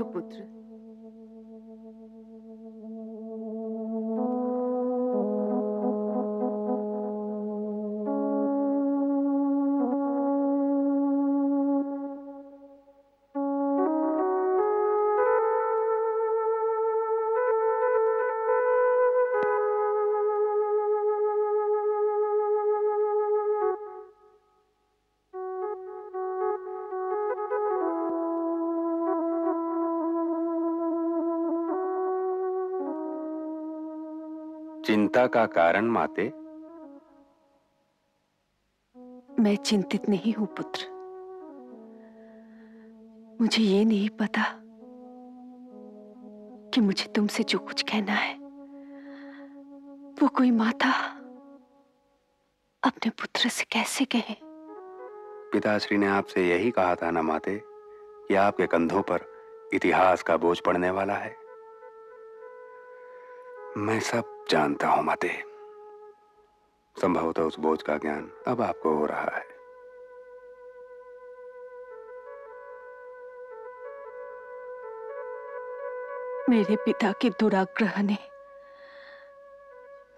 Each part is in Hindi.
उठो पुत्र, चिंता का कारण माते? मैं चिंतित नहीं हूं पुत्र। मुझे ये नहीं पता कि मुझे तुमसे जो कुछ कहना है वो कोई माता अपने पुत्र से कैसे कहे। पिताश्री ने आपसे यही कहा था ना माते, कि आपके कंधों पर इतिहास का बोझ पड़ने वाला है। मैं सब जानता हूं माते। संभवतः उस बोझ का ज्ञान अब आपको हो रहा है। मेरे पिता के दुराग्रह ने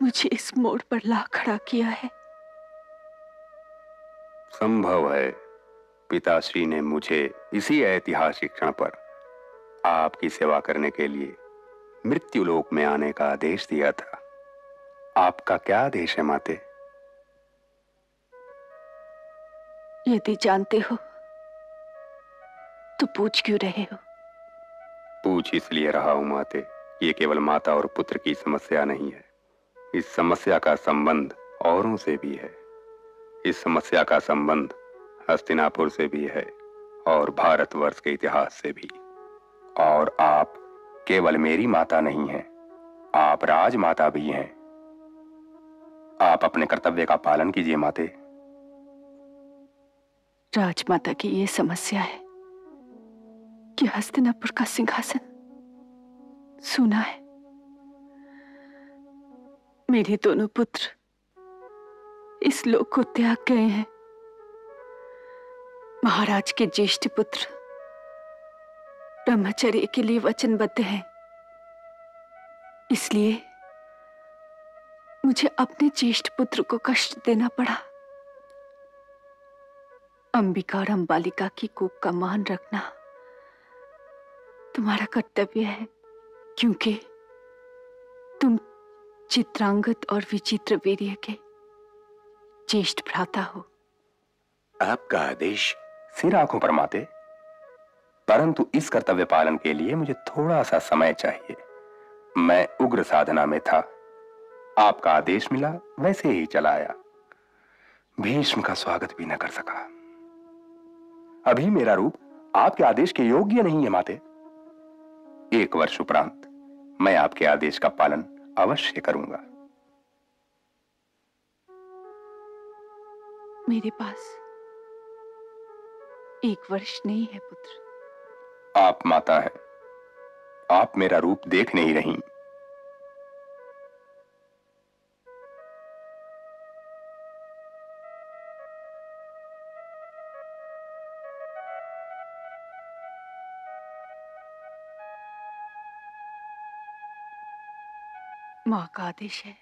मुझे इस मोड़ पर ला खड़ा किया है। संभव है पिताश्री ने मुझे इसी ऐतिहासिक क्षण पर आपकी सेवा करने के लिए मृत्युलोक में आने का आदेश दिया था। आपका क्या आदेश है माते? यदि जानते हो तो पूछ क्यों रहे हो? पूछ इसलिए रहा हूं माते, ये केवल माता और पुत्र की समस्या नहीं है। इस समस्या का संबंध औरों से भी है। इस समस्या का संबंध हस्तिनापुर से भी है और भारतवर्ष के इतिहास से भी। और आप केवल मेरी माता नहीं है, आप राजमाता भी हैं। आप अपने कर्तव्य का पालन कीजिए माते। राजमाता की यह समस्या है कि हस्तिनापुर का सिंहासन सूना है। मेरे दोनों पुत्र इस लोक को त्याग गए हैं। महाराज के ज्येष्ठ पुत्र ब्रह्मचर्य के लिए वचनबद्ध हैं, इसलिए मुझे अपने ज्येष्ठ पुत्र को कष्ट देना पड़ा। अंबिका और अंबालिका की कूप का मान रखना तुम्हारा कर्तव्य है, क्योंकि तुम चित्रांगद और विचित्रवीर्य के ज्येष्ठ भ्राता हो। आपका आदेश सिर आंखों पर माते, परंतु इस कर्तव्य पालन के लिए मुझे थोड़ा सा समय चाहिए। मैं उग्र साधना में था, आपका आदेश मिला वैसे ही चला आया। भीष्म का स्वागत भी न कर सका। अभी मेरा रूप आपके आदेश के योग्य नहीं है माते। 1 वर्ष उपरांत मैं आपके आदेश का पालन अवश्य करूंगा। मेरे पास 1 वर्ष नहीं है पुत्र। आप माता है, आप मेरा रूप देख नहीं रहीं। मां का आदेश है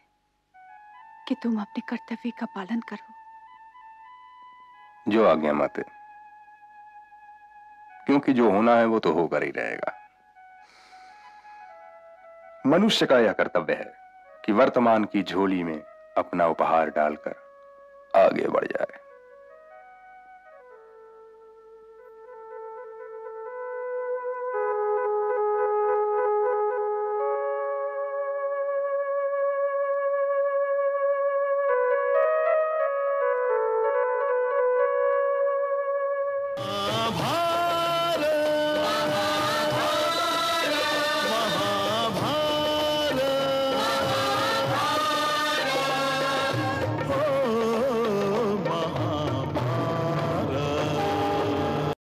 कि तुम अपने कर्तव्य का पालन करो। जो आज्ञा माते, क्योंकि जो होना है वो तो होकर ही रहेगा। मनुष्य का यह कर्तव्य है कि वर्तमान की झोली में अपना उपहार डालकर आगे बढ़ जाए।